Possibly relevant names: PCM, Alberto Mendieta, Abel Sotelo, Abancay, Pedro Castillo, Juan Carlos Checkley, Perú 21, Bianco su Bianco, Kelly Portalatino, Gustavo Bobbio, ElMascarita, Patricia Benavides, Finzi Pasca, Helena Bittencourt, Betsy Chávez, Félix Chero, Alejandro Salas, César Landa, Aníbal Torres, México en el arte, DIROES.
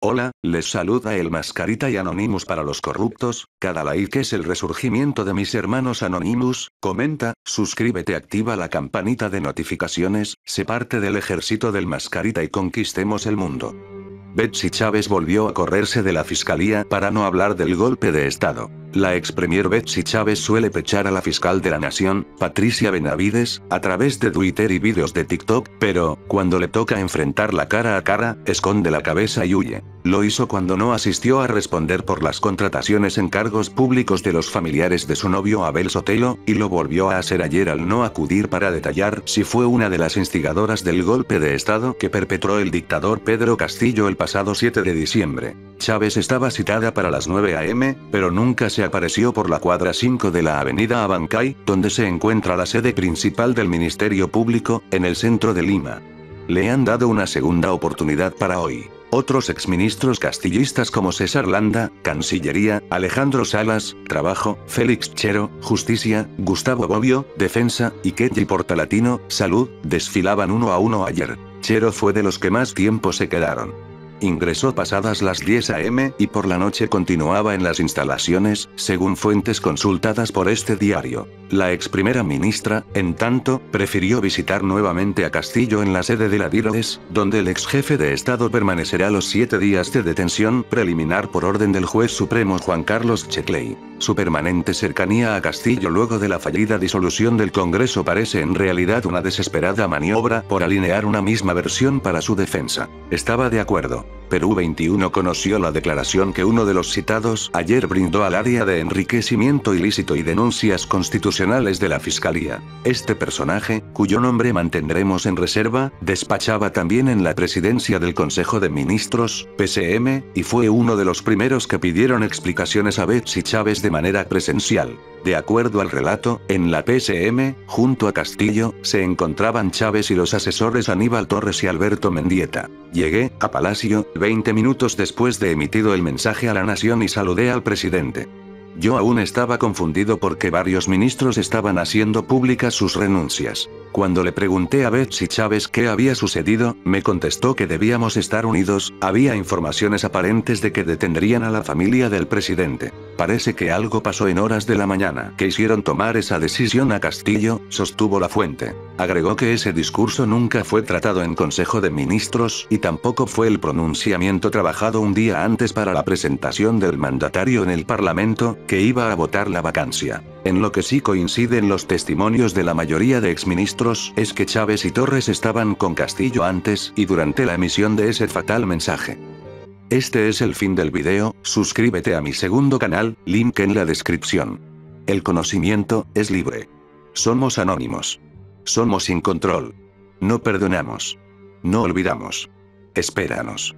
Hola, les saluda el Mascarita y Anonymous para los corruptos, cada like es el resurgimiento de mis hermanos Anonymous, comenta, suscríbete, activa la campanita de notificaciones, sé parte del ejército del Mascarita y conquistemos el mundo. Betsy Chávez volvió a correrse de la fiscalía para no hablar del golpe de estado. La expremier Betsy Chávez suele pechar a la fiscal de la nación, Patricia Benavides, a través de Twitter y vídeos de TikTok, pero, cuando le toca enfrentarla cara a cara, esconde la cabeza y huye. Lo hizo cuando no asistió a responder por las contrataciones en cargos públicos de los familiares de su novio Abel Sotelo, y lo volvió a hacer ayer al no acudir para detallar si fue una de las instigadoras del golpe de estado que perpetró el dictador Pedro Castillo el pasado 7 de diciembre. Chávez estaba citada para las 9 a.m., pero nunca se apareció por la cuadra 5 de la avenida Abancay, donde se encuentra la sede principal del Ministerio Público, en el centro de Lima. Le han dado una segunda oportunidad para hoy. Otros exministros castillistas como César Landa, Cancillería, Alejandro Salas, Trabajo, Félix Chero, Justicia, Gustavo Bobbio, Defensa, y Kelly Portalatino, Salud, desfilaban uno a uno ayer. Chero fue de los que más tiempo se quedaron. Ingresó pasadas las 10 a.m. y por la noche continuaba en las instalaciones, según fuentes consultadas por este diario. La ex primera ministra, en tanto, prefirió visitar nuevamente a Castillo en la sede de la DIROES, donde el ex jefe de Estado permanecerá los 7 días de detención preliminar por orden del juez supremo Juan Carlos Checkley. Su permanente cercanía a Castillo luego de la fallida disolución del Congreso parece en realidad una desesperada maniobra por alinear una misma versión para su defensa. Estaba de acuerdo. Perú 21 conoció la declaración que uno de los citados ayer brindó al área de enriquecimiento ilícito y denuncias constitucionales de la Fiscalía. Este personaje, cuyo nombre mantendremos en reserva, despachaba también en la presidencia del Consejo de Ministros, PCM, y fue uno de los primeros que pidieron explicaciones a Betsy Chávez de manera presencial. De acuerdo al relato, en la PCM, junto a Castillo, se encontraban Chávez y los asesores Aníbal Torres y Alberto Mendieta. Llegué a Palacio, 20 minutos después de emitido el mensaje a la nación y saludé al presidente. Yo aún estaba confundido porque varios ministros estaban haciendo públicas sus renuncias. Cuando le pregunté a Betsy Chávez qué había sucedido, me contestó que debíamos estar unidos, había informaciones aparentes de que detendrían a la familia del presidente. Parece que algo pasó en horas de la mañana que hicieron tomar esa decisión a Castillo, sostuvo la fuente. Agregó que ese discurso nunca fue tratado en Consejo de Ministros y tampoco fue el pronunciamiento trabajado un día antes para la presentación del mandatario en el Parlamento, que iba a votar la vacancia. En lo que sí coinciden los testimonios de la mayoría de exministros es que Chávez y Torres estaban con Castillo antes y durante la emisión de ese fatal mensaje. Este es el fin del video, suscríbete a mi segundo canal, link en la descripción. El conocimiento es libre. Somos anónimos. Somos sin control. No perdonamos. No olvidamos. Espéranos.